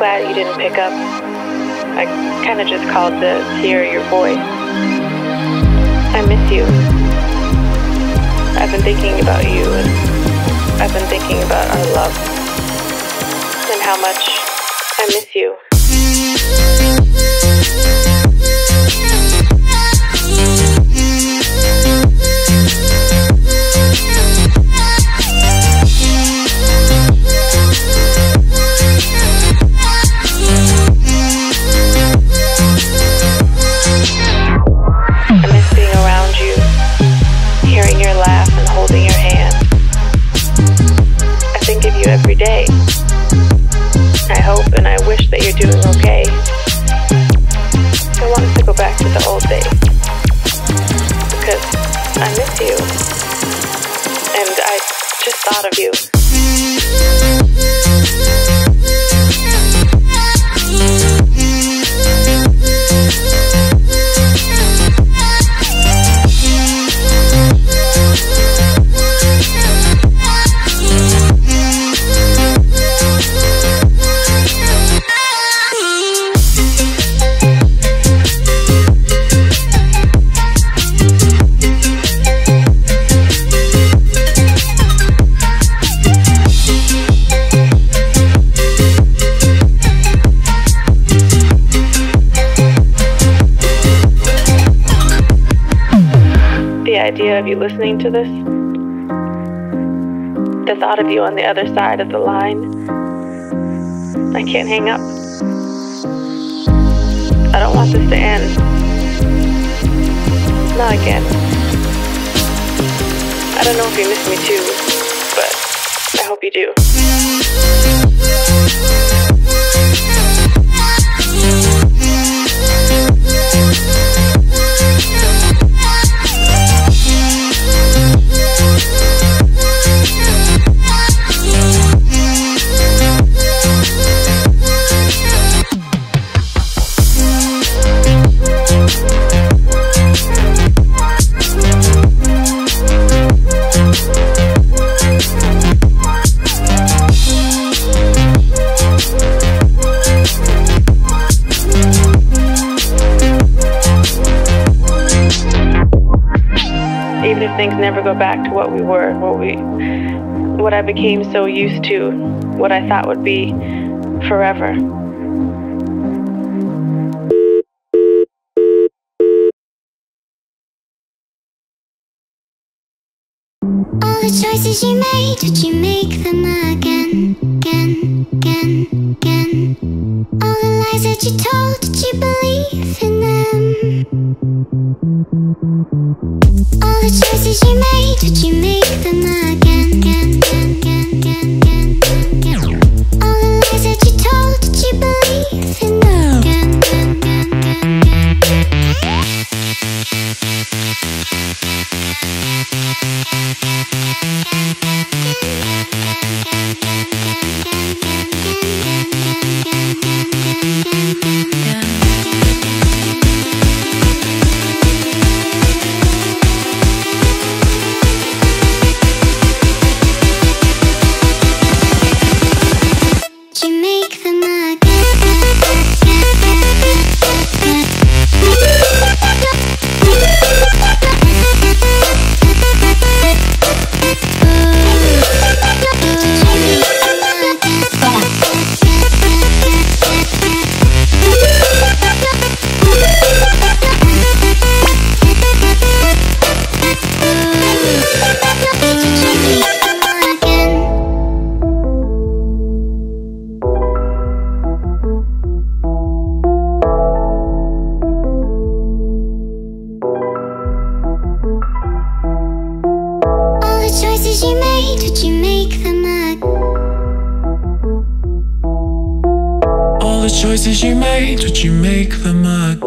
glad you didn't pick up. I kind of just called to hear your voice. I miss you. I've been thinking about you, and I've been thinking about our love and how much I miss you. Every day. I hope and I wish that you're doing okay. I want us to go back to the old days because I miss you, and I just thought of you. Of you listening to this, the thought of you on the other side of the line, I can't hang up. I don't want this to end. Not again. I don't know if you miss me too, but I hope you do. Even if things never go back to what we were, what I became so used to, what I thought would be forever. All the choices you made, did you make them again? All the lies that you told, did you believe in them? All the choices you made, did you make them again? All the lies that you told, did you believe in them? Choices you made, did you make them again?